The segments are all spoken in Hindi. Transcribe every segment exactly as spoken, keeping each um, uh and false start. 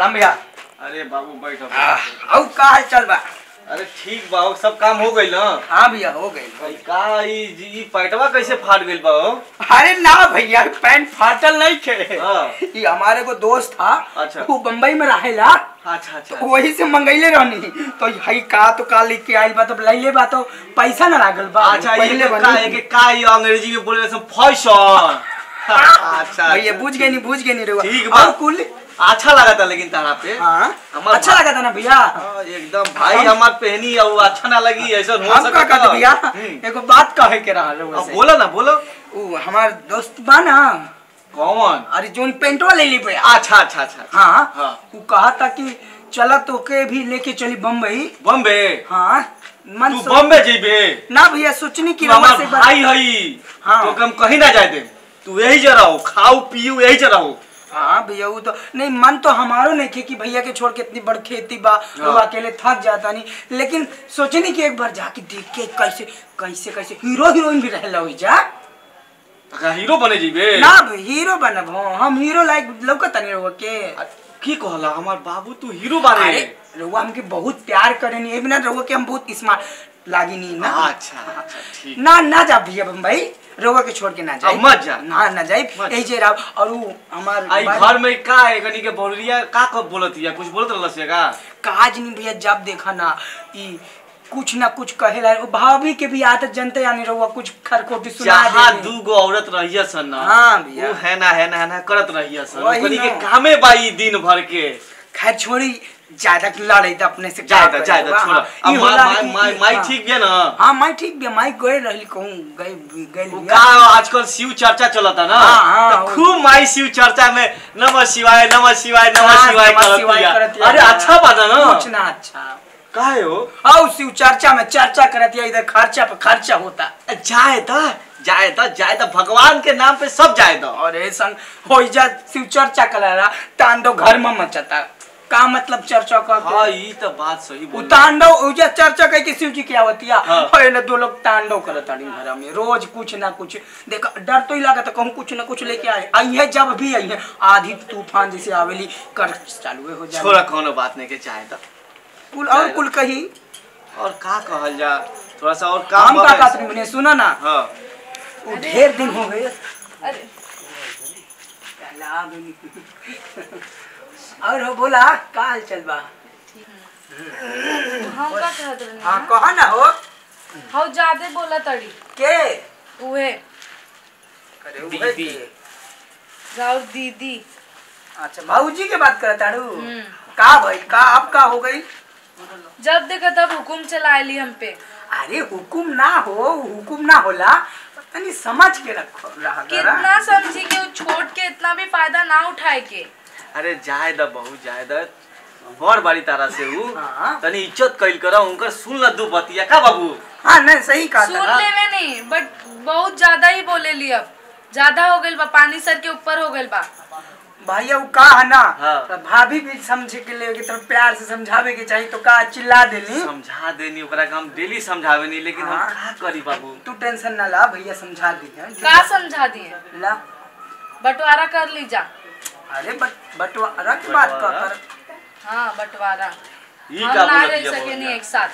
सलाम भैया। अरे बाबू बैठो। आओ का हाल चाल बा? अरे ठीक बा, सब काम हो गइल ना? हां भैया हो गइल। का ई जी पैटवा कैसे फाट गेल बा? अरे ना भैया पैंट फाटल नहीं छे। हां ई हमारे को दोस्त था। अच्छा। वो बंबई में रहेला। अच्छा अच्छा। तो वही से मंगैले रहनी तो हई का तो का लेके आइल बा, तब लइले बा तो पैसा ना लागल बा। अच्छा पहले का के का ई अंग्रेजी में बोले सब फैशन। अच्छा भैया बुझ गए नहीं बुझ गए नहीं रे। ठीक बा कुल अच्छा लगा था लेकिन तारा पे। हाँ? अच्छा लगा था ना भैया एकदम भाई। हमार पहनी अच्छा ना लगी ऐसा हो सकता था भैया। एको बात कहे के रहा लोग बोलो ना बोलो। वो हमार दोस्त बा ना कौन? अरे जोन पेंटवा ले ली पे। अच्छा अच्छा अच्छा। हाँ हाँ वो कहा था कि चला तो के भी लेके चली बम्बई। बम्बे? हाँ मन तू बम्बे जेबे ना भैया सोचनी की वजह से भाई हई तो कम कहीं ना जाए दे। तू यही जरा हो खाओ पीओ यही जरा हो। हाँ भैया वो तो नहीं मन तो हमारो नहीं खे कि भैया के छोड़ के इतनी बड़ खेती बा वो अकेले थक जाता नहीं, लेकिन सोचे नहीं कि एक बार जाके देख के कैसे कैसे कैसे हीरो हीरोइन भी रह लो जा। अगर हीरो बने जीबे ना हीरो बनब हम हीरो लाइक लौकता नहीं रहो के की कहला हमार बाबू तू हीरो बारे रहुआ हमके बहुत प्यार करेनी ए बिना रहुआ के हम बहुत स्मार्ट लागिनी ना। अच्छा ठीक ना ना जा भैया बम्बई रहुआ के छोड़ के ना जाए मत जा ना ना जाए यही जे राव। और वो हमार आई घर में का है गनी के बोलरिया का कब बोलतिया कुछ बोलत रहलस का काज नहीं भैया जब देखा ना ई कुछ ना कुछ कहेला भाभी के भी आदत जनते यानी रहुआ कुछ खरखोटी सुना दे। हां दू गो औरत रहिया सन ना। हां भैया वो है ना है ना है ना करत रहिया सन ओकनी के कामे बाई दिन भर के। खैर छोड़ी ज्यादा लड़ाई त अपने से ज्यादा ज्यादा छोड़ा। ई होला माई माई ठीक बे ना? हां माई ठीक बे माई गए रहली कहूं गए गए का आजकल शिव चर्चा चलता ना तो खूब माई शिव चर्चा में नमः शिवाय नमः शिवाय नमः शिवाय करतिया। अरे अच्छा बात ना कुछ ना अच्छा काहे हो आओ शिव चर्चा में चर्चा करतिया इधर खर्चा पर खर्चा होता जाए ता जाए ता जाए ता भगवान के नाम पे सब जाए ता। और ए संग होई जा शिव चर्चा कलारा तांडो घर में मचता का मतलब चर्चा का। हां ई तो बात सही बोल तांडो ओजा चर्चा कह के शिव जी की आवतिया है ना दो लोग तांडो करत हड़ी घर में रोज कुछ ना कुछ देख डर तो ही लागत कहूं कुछ ना कुछ लेके आए आई है जब भी आई है आधी तूफान जैसे आवेली कर चालू हो जाए छोरा कोनो बात नहीं के चाहे ता कुल और कुल कही और का कहल जा थोड़ा सा और काम का का तुमने सुना ना। हां वो ढेर दिन हो गए। अरे लाग और हो बोला का हाल चल बा? ठीक है हम का कहत रहनी। हां कहा ना हो हो ज्यादा बोला तड़ी के उहे करे उहे दीदी राव दीदी। अच्छा भाऊजी के बात करताड़ू का भाई का आप का हो गई जब देखा तब हुकुम चलाएली हम पे। अरे हुकुम ना हो हुकुम ना होला पता नहीं समझ के रखो कितना समझी के छोड़ के इतना भी फायदा ना उठाए के। अरे जायदा बहु जायदा बड़ बारी तारा से उ तनी इज्जत कइल करा उनकर सुन ल दू बतिया का बाबू। हां नहीं सही कहा सुन लेवे नहीं बट बहुत ज्यादा ही बोले ली अब ज्यादा हो गेल बा पानी सर के ऊपर हो गेल बा भैया वो का है ना। हाँ। तो भाभी भी समझे के लिए की तरफ प्यार से समझावे के चाहिए तो का चिल्ला देनी समझा देनी ओकरा का हम डेली समझावे नहीं लेकिन। हाँ। हम का करी बाबू तू टेंशन ना ला भैया समझा दी है का समझा दिए ला बंटवारा कर ली जा। अरे बंटवारा की बात का कर। हां बंटवारा ई का बोल सके नहीं एक साथ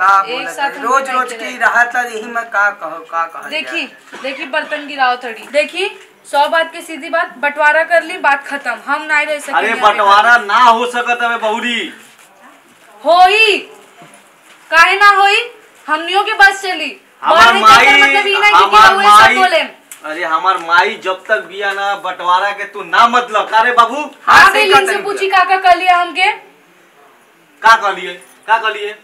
का बोल रोज रोज की राहत यही मैं का कह का कह देखी देखी बर्तन गिराओ थड़ी देखी सौ बात के सीधी बात बंटवारा कर ली बात खत्म हम ना रह सके। अरे बंटवारा ना हो सकत है बहुरी होई काहे ना होई हमनियों के बस चली हमार माई मतलब ई नहीं कि वो सब बोले। अरे हमार माई जब तक बिया ना बंटवारा के तू ना मतलब कारे बाबू। हां इनसे पूछी काका कर लिए हमके का कर लिए का कर लिए।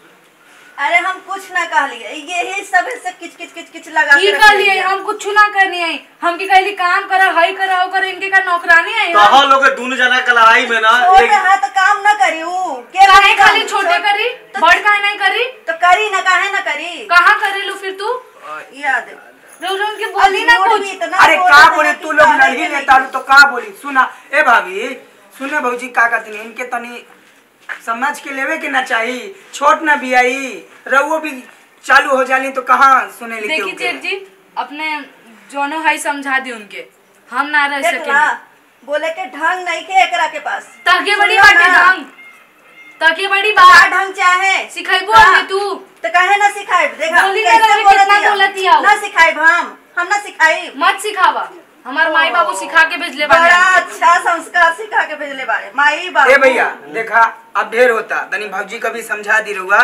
अरे हम कुछ ना कहलिए यही सब से किच किच किच किच लगा के कहलिए हम कुछ ना करनी है हम की कहली काम करा हई कराओ कर इनके का नौकरानी है तो हम लोग दोनों जना के लड़ाई में ना छोटे हां तो काम ना करियो के नहीं खाली छोटे करी बड़ काहे नहीं करी तो करी ना काहे ना करी कहां करेलू फिर तू याद रोजन के बोली ना कुछ। अरे का बोले तू लोग नहीं लेता तो का बोली सुना ए भाभी सुने भौजी का कहत इनके तनी समझ के लेवे के ना चाहिए छोट ना भी आई रवो भी चालू हो जाली तो कहां सुने लेके देखी चेर जी अपने जोनो हाई समझा दी उनके हम ना रह सके बोले के ढंग नहीं के एकरा के पास ताके बड़ी बाटे ढंग ताके बड़ी बात ढंग चाहे सिखाइबो हमें तू त काहे ना सिखाइब देख बोली कैसे बोलती है बोलती है ना सिखाइब हम हम ना सिखाई मत सिखावा हमार माई बाबू सिखा के भेजले बारे बड़ा अच्छा संस्कार सिखा के भेजले बारे माई बाबू ए भैया देखा अब ढेर होता तनी भौजी कभी समझा दी रुआ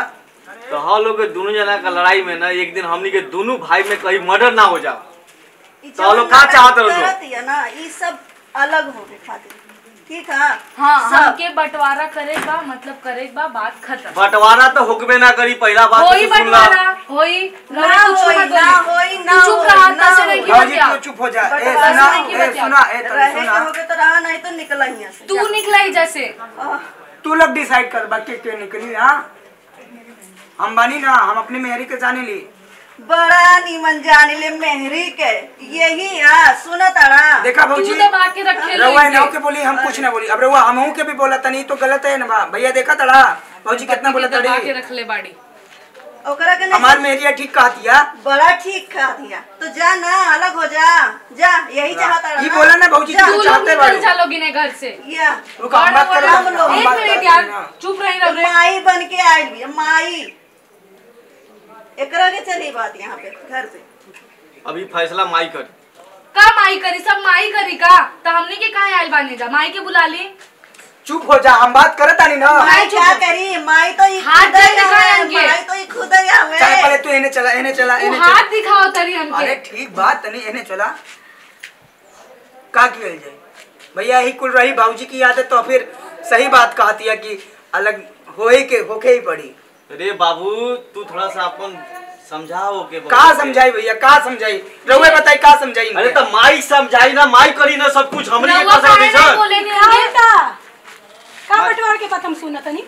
तो हम लोग दोनों जना का लड़ाई में ना एक दिन हमनी के दोनों भाई में कहीं मर्डर ना हो जाओ तो लोग का चाहत रहो ना ई सब अलग हो गए खातिर ठीक है हां सबके बंटवारा करेगा मतलब करेगा बात खत्म बंटवारा तो होकबे ना करी पहला बात होई बंटवारा होई ना होई ना होई ना चुप रहा ना से की बतिया तू चुप हो जा ए सुना ए सुना ए सुना होगे तो रहा नहीं तो निकल यहां से तू निकल ही जैसे तू लोग डिसाइड कर बाकी क्यों निकली हां हम बानी ना हम अपने मेहरी के जाने ली बड़ा निमन जाने ले मेहरी के यही आ सुना तारा देखा भौजी के रखे रवा नौ के बोली हम कुछ ना बोली अब रवा हमहू के भी बोला तनी तो गलत है ना भैया देखा तारा भौजी कितना बोला तारी दबा के रख ले बाड़ी ओकरा के हमार मेहरिया ठीक कहा दिया बड़ा ठीक कहा दिया तो जा ना अलग हो जा जा यही चाहत तारा ई बोला ना भौजी तू चाहते बाड़ी चलोगी ने घर से या रुका बात कर एक मिनट यार चुप रही रहो माई बन के आई माई एकरा के चली बात यहाँ पे घर पे अभी फैसला माई कर का माई करी सब माई करी का तो हमने के कहा आयल बानी जा माई के बुला ली चुप हो जा हम बात करत आनी ना माई क्या करी माई तो ये हाथ दिखाएंगे माई तो ये खुद ही आवे चल पहले तू इन्हें चला इन्हें चला इन्हें हाथ दिखाओ तरी हमके अरे ठीक बात तनी इन्हें चला का किया जाए भैया यही कुल रही बाबूजी की आदत तो फिर सही बात कहती है कि अलग होए के होके ही पड़ी अरे बाबू तू थोड़ा सा अपन समझाओ के का समझाई भैया का समझाई रहुए बताई का समझाई अरे तो माई समझाई ना माई करी ना सब कुछ हमरे के पास आवे सर बोले ने बेटा का बटवार के बात हम सुनतनी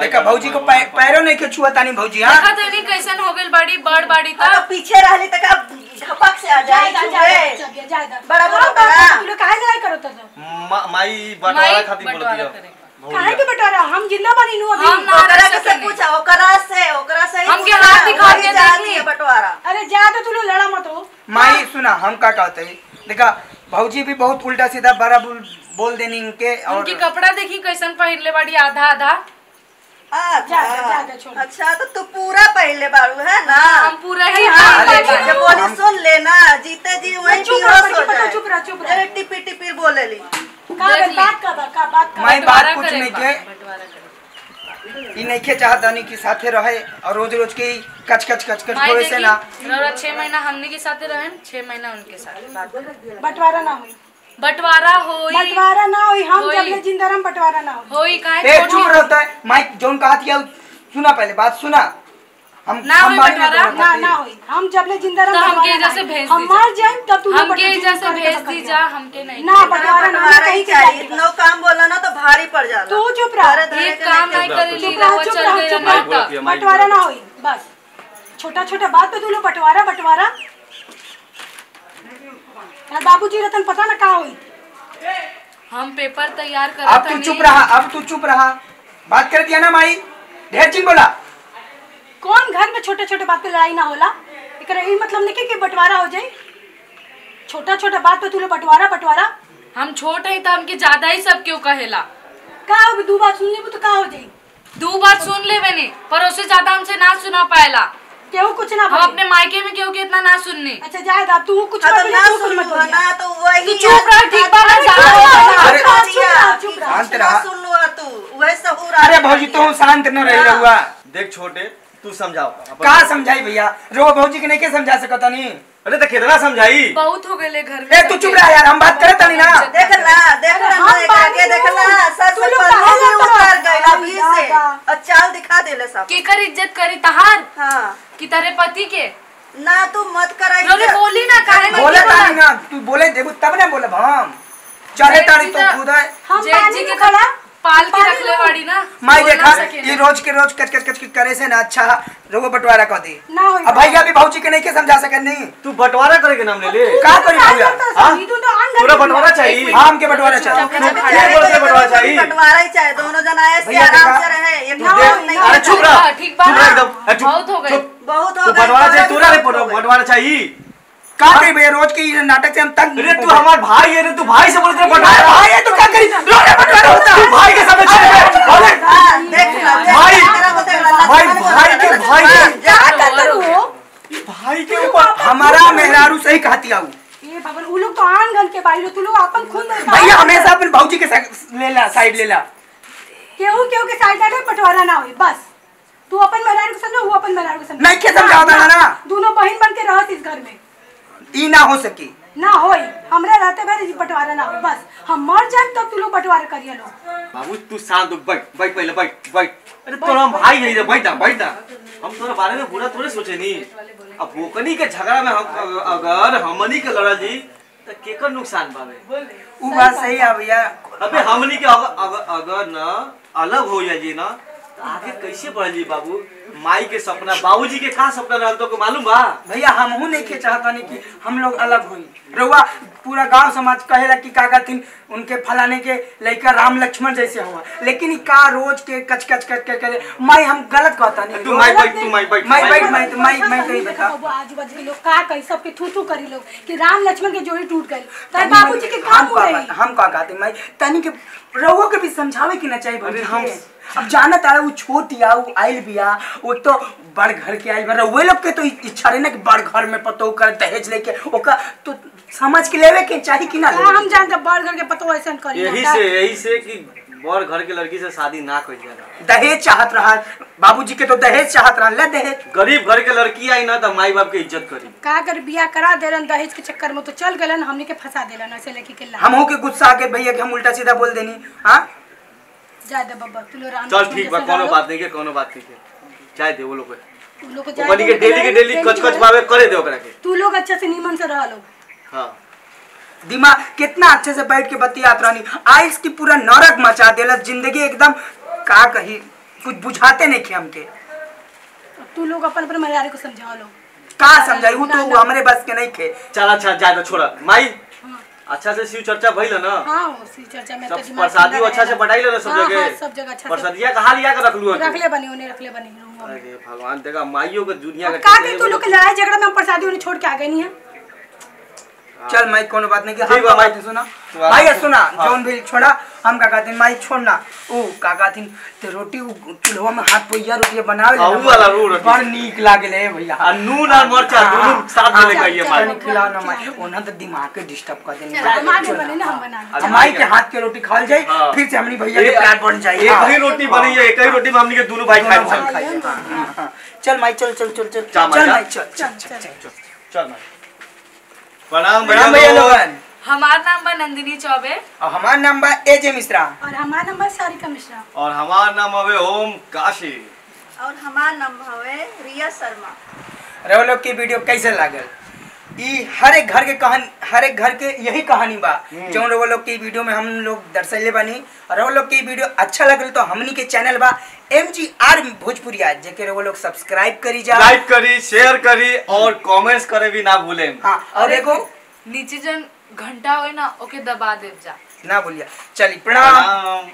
देखा भौजी को पैरो नहीं के छुआतानी भौजी हां देखा तनी कैसन हो गेल बड़ी बड़ बड़ी त पीछे रहली त का झपक से आ जाए जाए जाए बड़ा बड़ा तू लोग काहे लड़ाई करत हो माई बटवार खातिर बोलती है काहे के बटवारा हम जिंदा बनी नु अभी ओकरा से पूछा ओकरा से ओकरा से हम के हाथ दिखा के देखनी बटवारा अरे जा तो तू लड़ा मत हो माई सुना हम का कहते हैं देखा भौजी भी बहुत उल्टा सीधा बड़ा बोल देनी इनके और उनकी कपड़ा देखी कैसन पहनले बाड़ी आधा आधा आ जा जा छोड़ अच्छा तो तू पूरा पहनले बारू है ना हम पूरा ही जब बोली सुन लेना जीते जी वही चुप रह चुप रह चुप रह टिपी टिपी बोले ली का बात का का बात का मैं बात कुछ नहीं के ई नहीं के चाहतानी के साथे रहे और रोज रोज के कच कच कच कच होए से ना छह महीना हमने के साथे रहन छह महीना उनके साथ बंटवारा ना होई बंटवारा होई बंटवारा ना होई हम जब जिंदा रम बंटवारा ना होई काहे चुप रहता है माइक जोन कहत या सुना पहले बात सुना हम ना हम बंटवारा ना ना होई हम जबले जिंदा रह हम के जैसे भेज दी हमार जान तब तू हम के जैसे भेज दी जा हम के नहीं ना बंटवारा ना कहीं चाहिए इतना काम बोला ना तो भारी पड़ जाला तू चुप रह एक काम नहीं करे ली रहो चल गए ना बंटवारा ना होई बस छोटा-छोटा बात पे तू लो बंटवारा बंटवारा यार बाबूजी रतन पता ना का होई हम पेपर तैयार करत अब तू चुप रहा अब तू चुप रहा बात कर दिया ना माई ढेर चीज बोला कौन घर में छोटे-छोटे बात पे लड़ाई ना होला एकरा यही मतलब नहीं कि बंटवारा हो जाए छोटा-छोटा बात पे तूले बंटवारा बंटवारा हम छोट है त हमके ज्यादा ही सब क्यों कहेला का अब दो बात सुन लेबू तो का हो जाई दो बात सुन लेबे ने पर उससे ज्यादा हमसे ना सुना पाएला केहू कुछ ना हम अपने मायके में केहू के इतना ना सुनने अच्छा जाएगा तू कुछ ना सुन मत ना तो वही चुप रह ठीक बात सुन लो तू वैसा हो रहा अरे भौजी तो शांत न रह रहुआ देख छोटे तू समझाओ का समझाई भैया रो भौजी के नहीं के समझा सकता नहीं अरे त कितना समझाई बहुत हो गेले घर में ए तू चुप रह यार हम बात करे तनी ना देख ला देख ला आगे देख ला सर से पल्ली उतार गइला भी से अच्छा दिखा देले सब केकर इज्जत करी तहार हां कि तारे पति के ना तू मत कराई रे बोली ना काहे नहीं बोले तनी ना तू बोले देखो तब ना बोलब हम चढ़े तारी तो खुद है हम पानी के खड़ा पाल के रख ले वाड़ी ना माई देखा ये रोज के रोज कच कच कच करे से ना अच्छा रोगो बंटवारा कर दे ना होई अब भैया भी भौजी के नहीं के समझा सके नहीं तू बंटवारा करे के नाम ले ले का करी भैया हां पूरा बंटवारा चाहिए आम के बंटवारा चाहिए पूरा बंटवारा चाहिए बंटवारा ही चाहिए दोनों जन आए से आराम से रहे ये नहीं अरे चुप रह ठीक बात बहुत हो गए बहुत हो गए बंटवारा चाहिए तोरा रे बंटवारा चाहिए क्या करें भैया, रोज के नाटक से हम तंग। अरे तू हमारा भाई है रे, तू भाई से बोलते बंटवारा भाई है तो क्या करें, रोने बंटवारा होता है भाई के सामने। भाई भाई भाई के भाई क्या कर रहे हो भाई के ऊपर। हमारा मेहरारू सही कहती हूं ये बाबा, वो लोग तो आन गन के भाई, तू लोग अपन खुद भैया हमेशा अपन भौजी के ले ला साइड ले ला, केहू केहू के साइड ले बंटवारा ना होई। बस तू अपन मेहरारू को समझो, वो अपन मेहरारू को समझो, नहीं के समझावता ना, दोनों बहन बन के रहत इस घर में, ई ना हो सके ना होई हमरा रहते भरे बंटवारा ना हो। बस हम मर जाए तब तू लोग बंटवारा करिए लो। बाबू तू शांत बैठ बैठ, पहले बैठ बैठ। अरे तोरा भाई है रे, बैठ ना बैठ ना, हम तोरे बारे में बुरा थोड़े सोचे नी। अब ओकनी के झगड़ा में हम अगर हमनी के लड़ा जी तो केकर नुकसान बावे, उ बात सही है भैया। अबे हमनी के अगर अगर ना अलग हो जा जी ना तो आगे कैसे बढ़ जी। बाबू माई के सपना, बाबूजी के का सपना रहल तो को मालूम बा भैया। हमहू नहीं के चाहतानी कि हम लोग अलग होई रउआ, पूरा गांव समाज कहेला कि काका तीन उनके फलाने के लड़का राम लक्ष्मण जैसे हुआ, लेकिन का रोज के कच कच कच के माई हम गलत कहतानी। तू माई बैठ, तू माई बैठ, माई बैठ, माई तू माई माई कही बता। बाबू आजू-बाजू के लोग का कहि सब के थूथू करी लोग कि राम लक्ष्मण के जोड़ी टूट गई, त बाबूजी के काम होई। हम का कहते माई तनी के रउआ के भी समझावे कि ना चाहिए। अरे हम अब जाना तारा वो छोटिया वो आइल बिया, वो तो बड़ घर के आइल बा, वो लोग के तो इच्छा रहे ना कि बड़ घर में पतो कर दहेज लेके ओका तो समझ के लेवे के चाहिए कि ना। हम जानते बड़ घर के पतो ऐसा करी, यही से यही से कि बड़ घर के लड़की से शादी ना कइल जाला, दहेज चाहत रहा बाबूजी के, तो दहेज चाहत रहा ले दहेज। गरीब घर के लड़की आई ना तो माई बाप के इज्जत करी, का कर बियाह करा देलन दहेज के चक्कर में तो चल गेलन, हमने के फंसा देलन ऐसे लड़की के। हमहू के गुस्सा आके भैया के हम उल्टा सीधा बोल देनी। हां ज्यादा बब्बा तू लो राम, चल ठीक बा, कोनो बात नहीं के कोनो बात नहीं के चाहे दे वो लोग को, उन लोग को जाने के डेली के डेली कच कच बावे करे दे ओकरा के। तू लोग अच्छा से निमन से रह लो। हां दिमाग कितना अच्छे से बैठ के बतियात रानी, आइस की पूरा नरक मचा देला जिंदगी एकदम, का कही कुछ बुझाते नहीं के हमके। तू लोग अपन पर मेहरारू को समझा लो, का समझाई हूं तो हमरे बस के नहीं के। चल अच्छा ज्यादा छोड़ा माई, अच्छा से शिव चर्चा भइल ना। हां शिव चर्चा में सब प्रसादी अच्छा से बटाइल ना सब जगह। हां सब जगह अच्छा प्रसादिया कहां लिया के रखलु, रखले बनी ओने रखले बनी। अरे भगवान देगा माइयो के दुनिया का का के तू लोग लड़ाई झगड़ा में प्रसादी ओने छोड़ के आ गई नहीं है। चल माई कोनो बात नहीं के ठीक बा माई सुना, भाई सुना जौन भी छोड़ा हम का कहते माई छोड़ना। ओ काका दिन ते रोटी चूल्हा में हाथ पोइया रोटी बनावे ले, उ वाला रोटी बड़ नीक लागले भैया, आ नून और मरचा दोनों साथ में लेके आइए माई खिलाओ ना माई, ओना तो दिमाग के डिस्टर्ब कर देनी। दिमाग में बने ना हम बना माई के हाथ के रोटी खाल जाई, फिर से हमनी भैया के प्यार बन जाई। एक ही रोटी बनी है, एक ही रोटी में हमनी के दोनों भाई खाई। चल माई चल चल चल चल चल माई चल चल चल चल माई। प्रणाम प्रणाम भैया लोगन, हमारा नाम बा नंदिनी चौबे, और हमारा नाम बा एजे मिश्रा, और हमारा नाम बा सारिका मिश्रा, और हमारा नाम हवे ओम काशी, और हमारा नाम हवे रिया शर्मा। रहो लोग की वीडियो कैसे लागल, ई हर एक घर के कहानी, हर एक घर के यही कहानी बा जो रहो लोग की वीडियो में हम लोग दर्शाइले बानी। और रहो लोग की वीडियो अच्छा लगल तो हमनी के चैनल बा एम जी आर भोजपुरी, आज जेके रहो लोग सब्सक्राइब करी जा, लाइक करी, शेयर करी, और कमेंट्स करे भी ना भूले। हां और एगो नीचे जन घंटा होए ना ओके दबा देव जा ना बोलिया। चली प्रणाम।